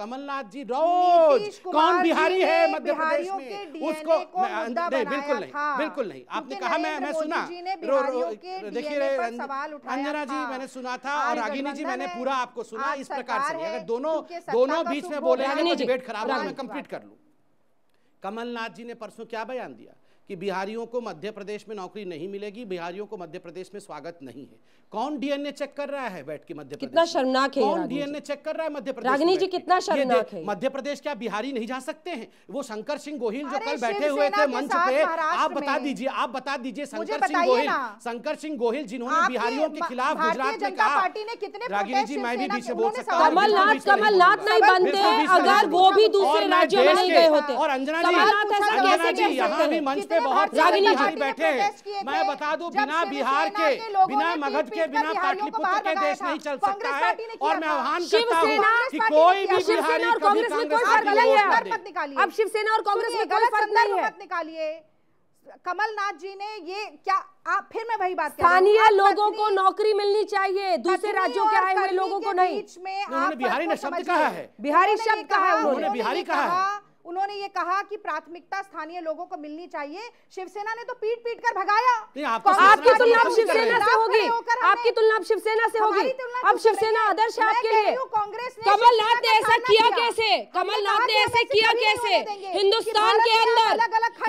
कमलनाथ जी रोज कौन बिहारी है मध्य प्रदेश में उसको बिल्कुल नहीं आपने कहा, मैं सुना। देखिए अंजना जी मैंने सुना था और रागिनी जी मैंने पूरा आपको सुना। इस प्रकार से अगर दोनों बीच में बोले डिबेट खराब है, मैं कंप्लीट कर लूं। कमलनाथ जी ने परसों क्या बयान दिया कि बिहारियों को मध्य प्रदेश में नौकरी नहीं मिलेगी, बिहारियों को मध्य प्रदेश में स्वागत नहीं है। कौन डीएनए चेक कर रहा है बैठ के मध्य प्रदेश? कितना शर्मनाक है। कौन डीएनए चेक कर रहा है मध्य प्रदेश? रागिनी जी कितना शर्मनाक है। मध्य प्रदेश क्या बिहारी नहीं जा सकते हैं? वो शंकर सिंह गोहिल जो कल बैठे हुए थे मंच पे, आप बता दीजिए शंकर सिंह गोहिल जिन्होंने बिहारियों के खिलाफ गुजरात में कहा। रागिनी जी मैं भी पीछे बोल सकता हूँ, कमलनाथ नहीं बनते अगर वो भी दूसरे राज्यों में नहीं गए होते। और अंजना जी यहाँ भी मंच पे बहुत बिहारी बैठे हैं। मैं बता दूं बिना बिहार के, बिना मगध के, बिना पाटलिपुत्र के देश नहीं चल सकता है। और मैं आह्वान करता हूं कि कोई भी बिहारी कभी कांग्रेस। अब शिवसेना और कांग्रेस में गलत फर्क नहीं मत निकालिए। कमलनाथ जी ने ये क्या आप फिर मैं वही बात कर रहा हूं, स्थानीय लोगों को नौकरी मिलनी चाहिए, दूसरे राज्यों के आए हुए लोगों को नहीं। उन्होंने बिहारी शब्द कहा है, बिहारी शब्द कहा है, उन्होंने बिहारी कहा है। उन्होंने ये कहा कि प्राथमिकता स्थानीय लोगों को मिलनी चाहिए। शिवसेना ने तो पीट-पीट कर भगाया। आपकी तुलना शिवसेना से होगी, आपकी तुलना शिवसेना से होगी। अब शिवसेना आदर्श है आपके लिए। कमलनाथ ने ऐसा किया कैसे? कमलनाथ ने ऐसा किया कैसे?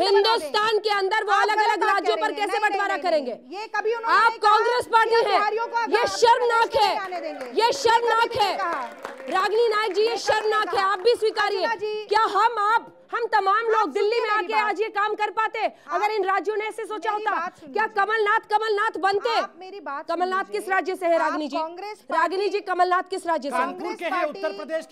हिंदुस्तान के अंदर वो अलग अलग राज्यों पर कैसे बंटवारा करेंगे? ये कभी आप कांग्रेस पार्टी है, ये शर्मनाक है, ये शर्मनाक है। रागिनी नायक जी ये शर्मनाक है, आप भी स्वीकारिए। क्या हम तमाम लोग दिल्ली में आके आज ये काम कर पाते अगर इन राज्यों ने ऐसे सोचा होता? क्या कमलनाथ बनते? कमलनाथ किस राज्य से है रागिनी जी? रागिनी जी कमलनाथ किस राज्य से? कानपुर उत्तर प्रदेश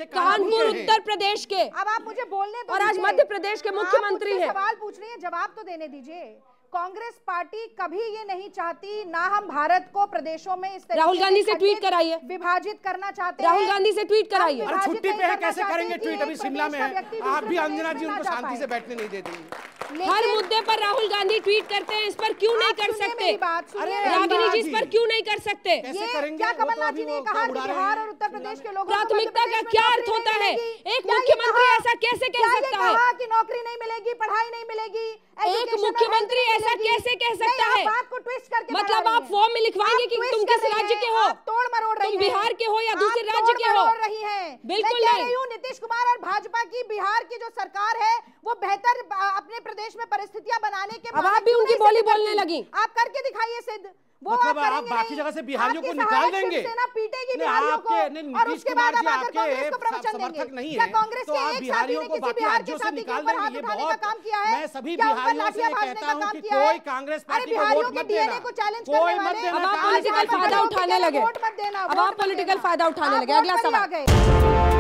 के। अब आप मुझे बोलने दो। और आज मध्य प्रदेश के मुख्यमंत्री हैं। सवाल पूछ रही है, जवाब तो देने दीजिए। कांग्रेस पार्टी कभी ये नहीं चाहती, ना हम भारत को प्रदेशों में इस तरह। राहुल गांधी से ट्वीट कराइए, विभाजित करना चाहते हैं। राहुल गांधी से ट्वीट कराइए। अरे छुट्टी पे है, कैसे करेंगे ट्वीट? अभी शिमला में है। आप भी अंजना जी उनको शांति से बैठने नहीं देती। हर मुद्दे पर राहुल गांधी ट्वीट करते हैं, इस पर क्यों नहीं कर सकते? रागिनी जी इस पर क्यों नहीं कर सकते? क्या कमलनाथ जी ने कहा बिहार और उत्तर प्रदेश के लोगों प्राथमिकता का क्या अर्थ होता है? एक मुख्यमंत्री ऐसा कैसे कह सकता है कि नौकरी नहीं मिलेगी, पढ़ाई नहीं मिलेगी? एक मुख्यमंत्री ऐसा कैसे कह सकता है? मतलब आप फॉर्म में लिखवाएंगे कि तुम किस राज्य के हो, तुम बिहार के हो या दूसरे राज्य के हो? बिल्कुल नहीं। नीतीश कुमार और भाजपा की बिहार की जो सरकार है वो बेहतर अपने प्रदेश में परिस्थितियां बनाने के। अब आप भी उनकी बोली बोलने लगी, आप करके दिखाइए सिद्ध। मतलब आप बाकी जगह से बिहारियों को निकाल देंगे, नीतीश कुमार जी आपके समर्थक नहीं है तो आप बिहारियों को बाकी राज्यों से निकाल देंगे। ये बहुत मैं सभी बिहारियों से कहता हूँ कि कोई कांग्रेस पार्टी को वोट मत देना, कोई मत देना। अब आप पॉलिटिकल फायदा उठाने लगे, अगला सवाल।